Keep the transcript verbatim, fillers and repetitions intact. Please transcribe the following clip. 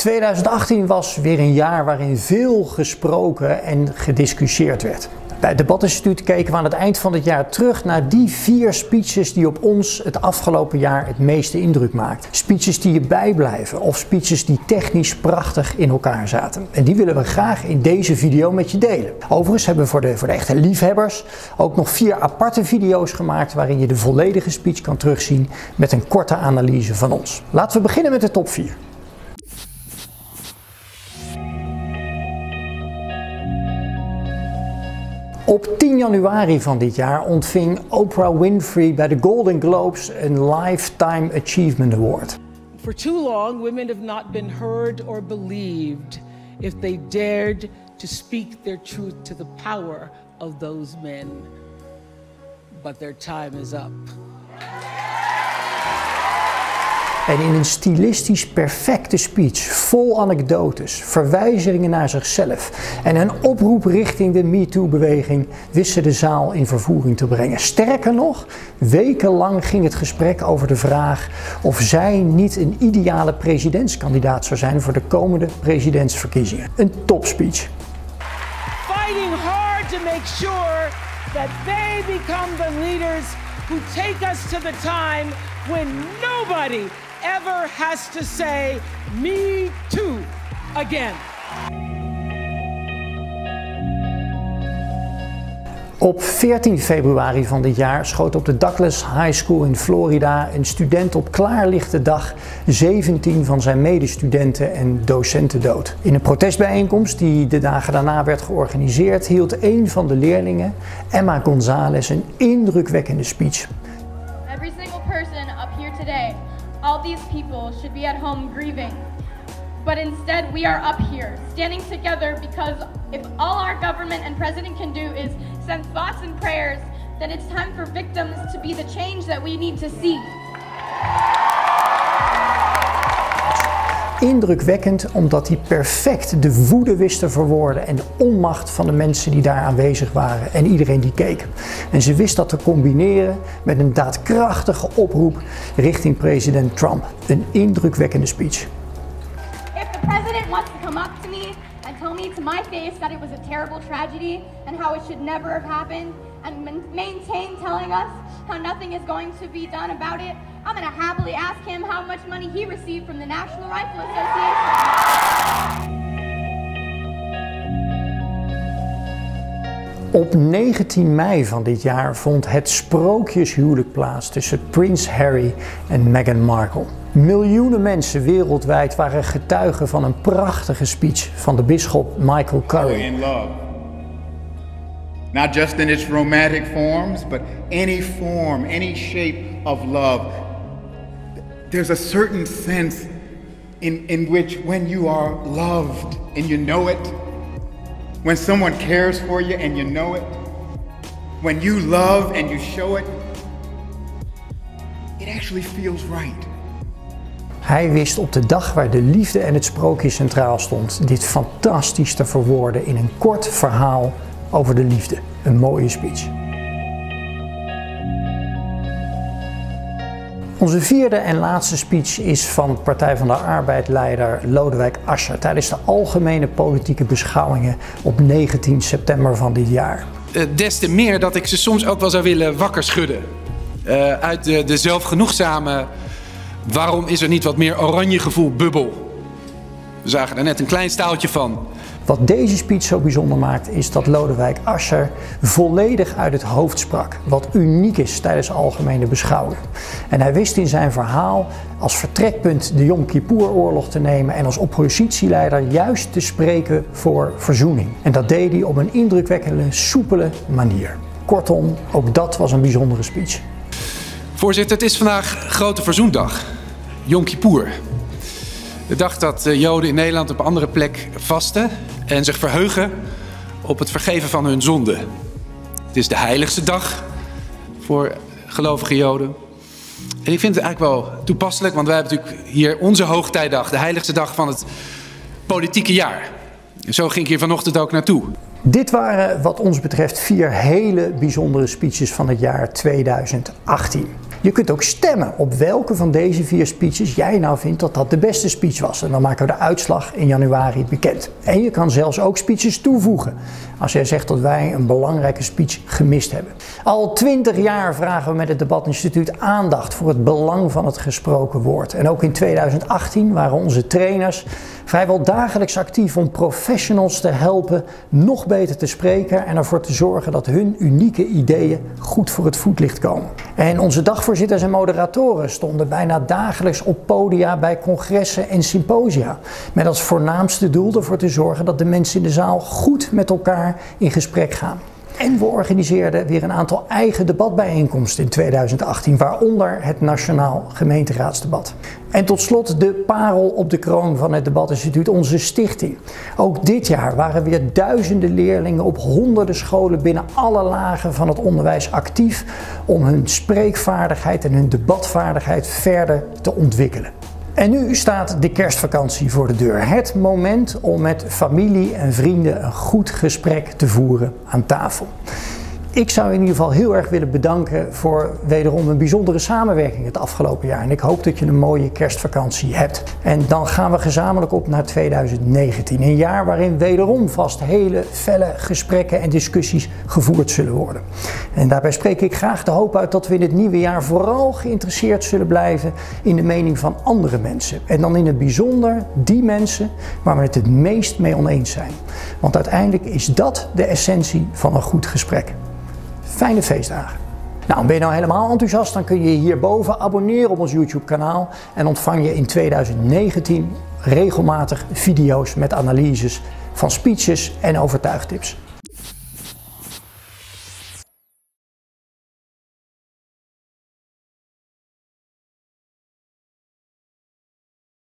tweeduizend achttien was weer een jaar waarin veel gesproken en gediscussieerd werd. Bij het Debatinstituut keken we aan het eind van het jaar terug naar die vier speeches die op ons het afgelopen jaar het meeste indruk maakten. Speeches die je bijblijven of speeches die technisch prachtig in elkaar zaten. En die willen we graag in deze video met je delen. Overigens hebben we voor de, voor de echte liefhebbers ook nog vier aparte video's gemaakt waarin je de volledige speech kan terugzien met een korte analyse van ons. Laten we beginnen met de top vier. Op tien januari van dit jaar ontving Oprah Winfrey bij de Golden Globes een Lifetime Achievement Award. For too long, women have not been heard or believed if they dared to speak their truth to the power of those men. But their time is up. En in een stilistisch perfecte speech, vol anekdotes, verwijzingen naar zichzelf en een oproep richting de MeToo-beweging wist ze de zaal in vervoering te brengen. Sterker nog, wekenlang ging het gesprek over de vraag of zij niet een ideale presidentskandidaat zou zijn voor de komende presidentsverkiezingen. Een topspeech. Fighting hard to make sure that they become the leaders who take us to the time when nobody ever has to say me too again. Op veertien februari van dit jaar schoot op de Douglas High School in Florida een student op klaarlichte dag zeventien van zijn medestudenten en docenten dood. In een protestbijeenkomst die de dagen daarna werd georganiseerd hield een van de leerlingen, Emma González, een indrukwekkende speech. Every single person up here today, all these people should be at home grieving. But instead we are up here, standing together because if all our government and president can do is send thoughts and prayers, then it's time for victims to be the change that we need to see. Indrukwekkend omdat hij perfect de woede wist te verwoorden en de onmacht van de mensen die daar aanwezig waren en iedereen die keek. En ze wist dat te combineren met een daadkrachtige oproep richting president Trump. Een indrukwekkende speech. To my face that it was a terrible tragedy and how it should never have happened and maintain telling us how nothing is going to be done about it. I'm going to happily ask him how much money he received from the National Rifle Association. Op negentien mei van dit jaar vond het sprookjeshuwelijk plaats tussen Prins Harry en Meghan Markle. Miljoenen mensen wereldwijd waren getuigen van een prachtige speech van de bisschop Michael Curry. In love. Not just in its romantic forms, but any form, any shape of love. There's a certain sense in, in which when you are loved and you know it, when someone cares for you and you know it, when you love and you show it, it actually feels right. Hij wist op de dag waar de liefde en het sprookje centraal stond dit fantastisch te verwoorden in een kort verhaal over de liefde. Een mooie speech. Onze vierde en laatste speech is van Partij van de Arbeid-leider Lodewijk Asscher tijdens de algemene politieke beschouwingen op negentien september van dit jaar. Uh, des te meer dat ik ze soms ook wel zou willen wakker schudden. Uh, uit de, de zelfgenoegzame waarom is er niet wat meer oranje gevoel bubbel? We zagen er net een klein staaltje van. Wat deze speech zo bijzonder maakt is dat Lodewijk Asscher volledig uit het hoofd sprak. Wat uniek is tijdens algemene beschouwingen. En hij wist in zijn verhaal als vertrekpunt de Jom Kippur oorlog te nemen en als oppositieleider juist te spreken voor verzoening. En dat deed hij op een indrukwekkende, soepele manier. Kortom, ook dat was een bijzondere speech. Voorzitter, het is vandaag Grote Verzoendag, Jom Kippur. De dag dat Joden in Nederland op andere plek vasten en zich verheugen op het vergeven van hun zonden. Het is de heiligste dag voor gelovige Joden. En ik vind het eigenlijk wel toepasselijk, want wij hebben natuurlijk hier onze hoogtijdag, de heiligste dag van het politieke jaar. En zo ging ik hier vanochtend ook naartoe. Dit waren wat ons betreft vier hele bijzondere speeches van het jaar tweeduizend achttien. Je kunt ook stemmen op welke van deze vier speeches jij nou vindt dat dat de beste speech was. En dan maken we de uitslag in januari bekend. En je kan zelfs ook speeches toevoegen als jij zegt dat wij een belangrijke speech gemist hebben. Al twintig jaar vragen we met het Debatinstituut aandacht voor het belang van het gesproken woord. En ook in tweeduizend achttien waren onze trainers vrijwel dagelijks actief om professionals te helpen nog beter te spreken en ervoor te zorgen dat hun unieke ideeën goed voor het voetlicht komen. En onze dagvoorzitters en moderatoren stonden bijna dagelijks op podia bij congressen en symposia, met als voornaamste doel ervoor te zorgen dat de mensen in de zaal goed met elkaar in gesprek gaan. En we organiseerden weer een aantal eigen debatbijeenkomsten in tweeduizend achttien, waaronder het Nationaal Gemeenteraadsdebat. En tot slot de parel op de kroon van het Debatinstituut, onze stichting. Ook dit jaar waren weer duizenden leerlingen op honderden scholen binnen alle lagen van het onderwijs actief om hun spreekvaardigheid en hun debatvaardigheid verder te ontwikkelen. En nu staat de kerstvakantie voor de deur. Het moment om met familie en vrienden een goed gesprek te voeren aan tafel. Ik zou in ieder geval heel erg willen bedanken voor wederom een bijzondere samenwerking het afgelopen jaar. En ik hoop dat je een mooie kerstvakantie hebt. En dan gaan we gezamenlijk op naar tweeduizend negentien. Een jaar waarin wederom vast hele felle gesprekken en discussies gevoerd zullen worden. En daarbij spreek ik graag de hoop uit dat we in het nieuwe jaar vooral geïnteresseerd zullen blijven in de mening van andere mensen. En dan in het bijzonder die mensen waar we het het meest mee oneens zijn. Want uiteindelijk is dat de essentie van een goed gesprek. Fijne feestdagen. Nou, ben je nou helemaal enthousiast, dan kun je je hierboven abonneren op ons YouTube kanaal en ontvang je in tweeduizend negentien regelmatig video's met analyses van speeches en overtuigtips.